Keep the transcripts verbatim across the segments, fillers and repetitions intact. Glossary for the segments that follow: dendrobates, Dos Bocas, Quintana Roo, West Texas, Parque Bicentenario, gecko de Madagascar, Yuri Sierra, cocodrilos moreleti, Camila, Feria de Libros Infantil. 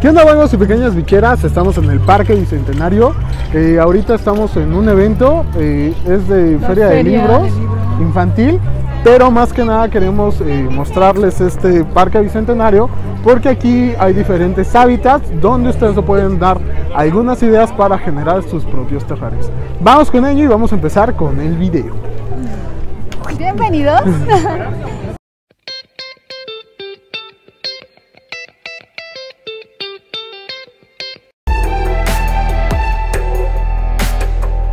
¿Qué onda, vagos y pequeñas bicheras? Estamos en el Parque Bicentenario. Eh, ahorita estamos en un evento, eh, es de Feria, feria de, libros, de Libros Infantil, pero más que nada queremos eh, mostrarles este Parque Bicentenario porque aquí hay diferentes hábitats donde ustedes se pueden dar algunas ideas para generar sus propios terrarios. Vamos con ello y vamos a empezar con el video. Bienvenidos.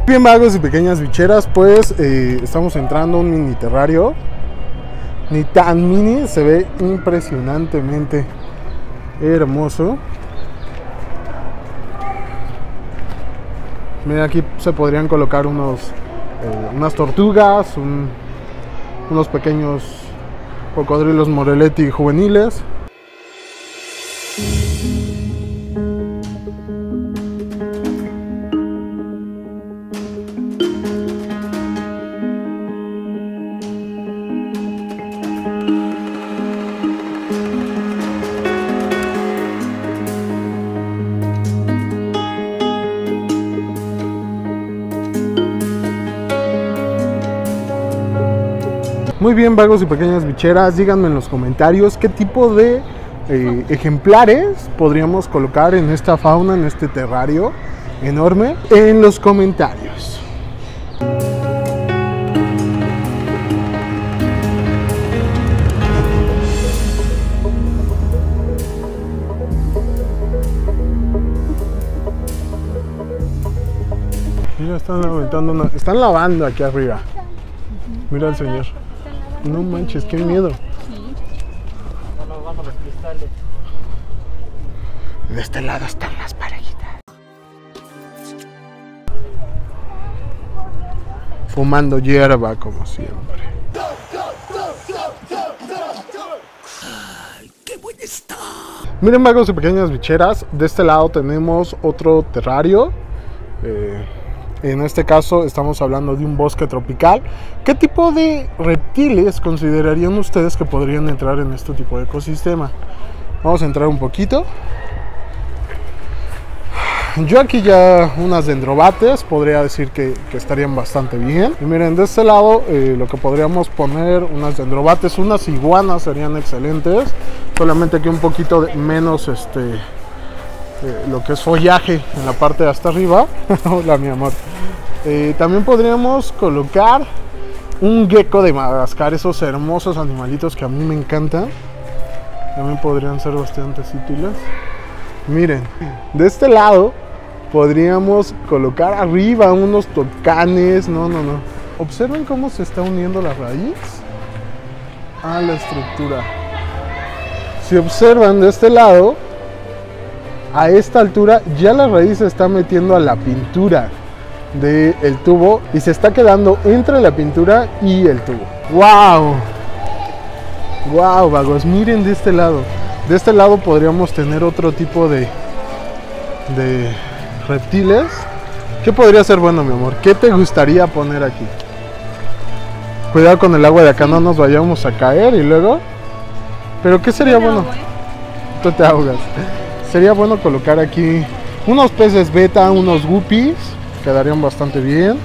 Bien, vagos y pequeñas bicheras, pues eh, estamos entrando a un mini terrario. Ni tan mini, se ve impresionantemente hermoso. Mira, aquí se podrían colocar unos eh, unas tortugas, un, unos pequeños cocodrilos moreleti juveniles. Muy bien, vagos y pequeñas bicheras, díganme en los comentarios qué tipo de eh, ejemplares podríamos colocar en esta fauna, en este terrario enorme, en los comentarios. Mira, están aventando una... están lavando aquí arriba. Mira al señor. No manches, qué miedo. No nos vamos los cristales. De este lado están las parejitas. Fumando hierba como siempre. Ay, qué buena está. Miren, vagos y pequeñas bicheras, de este lado tenemos otro terrario. Eh, En este caso estamos hablando de un bosque tropical. ¿Qué tipo de reptiles considerarían ustedes que podrían entrar en este tipo de ecosistema? Vamos a entrar un poquito. Yo aquí ya unas dendrobates podría decir que, que estarían bastante bien. Y miren, de este lado eh, lo que podríamos poner unas dendrobates, unas iguanas serían excelentes. Solamente que un poquito de menos este... Eh, lo que es follaje en la parte de hasta arriba. Hola, mi amor. Eh, también podríamos colocar un gecko de Madagascar, esos hermosos animalitos que a mí me encantan. También podrían ser bastante útiles. Miren, de este lado podríamos colocar arriba unos tocanes. No, no, no. Observen cómo se está uniendo la raíz a la estructura. Si observan de este lado, a esta altura ya la raíz se está metiendo a la pintura del tubo y se está quedando entre la pintura y el tubo. ¡Wow! ¡Wow, vagos! Miren de este lado. De este lado podríamos tener otro tipo de, de reptiles. ¿Qué podría ser bueno, mi amor? ¿Qué te gustaría poner aquí? Cuidado con el agua de acá, no nos vayamos a caer y luego... ¿Pero qué sería bueno? Tú te ahogas. Sería bueno colocar aquí unos peces beta, unos guppies, quedarían bastante bien.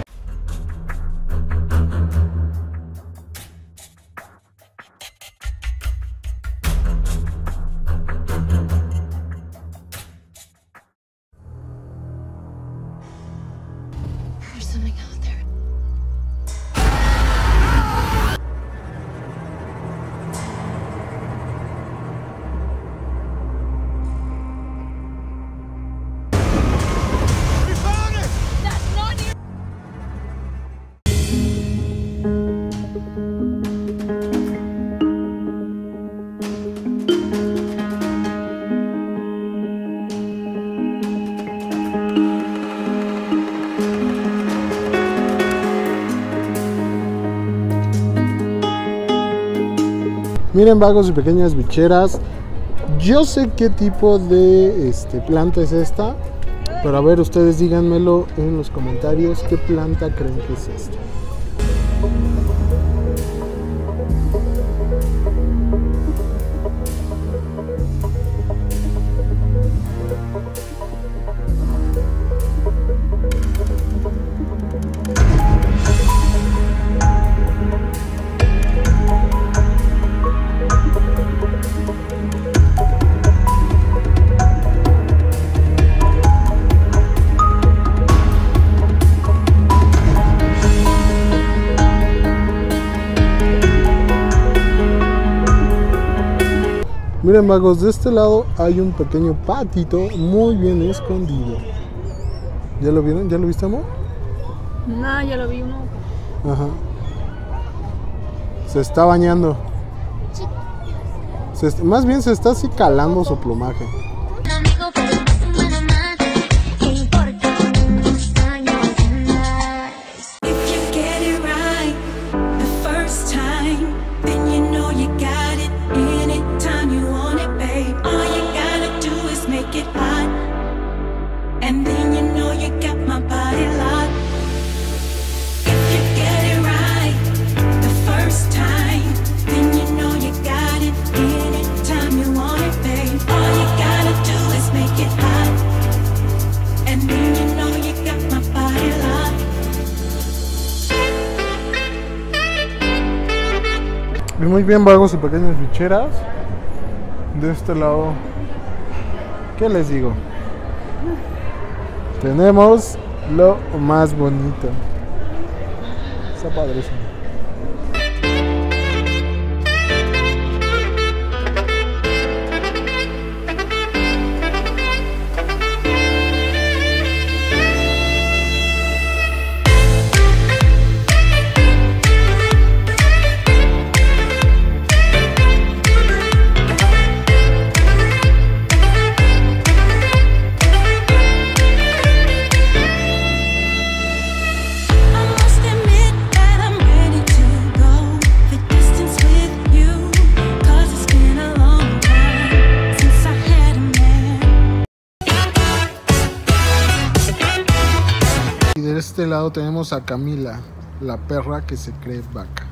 Miren, vagos y pequeñas bicheras, yo sé qué tipo de este, planta es esta, pero a ver, ustedes díganmelo en los comentarios, ¿qué planta creen que es esta? Miren, magos, de este lado hay un pequeño patito muy bien escondido. ¿Ya lo vieron? ¿Ya lo viste, amor? No, ya lo vi uno. Ajá. Se está bañando. Se está, más bien se está así calando su plumaje. Muy bien, vagos y pequeñas bicheras. De este lado, ¿qué les digo? Tenemos lo más bonito. Está padrísimo. Lado tenemos a Camila, la perra que se cree vaca.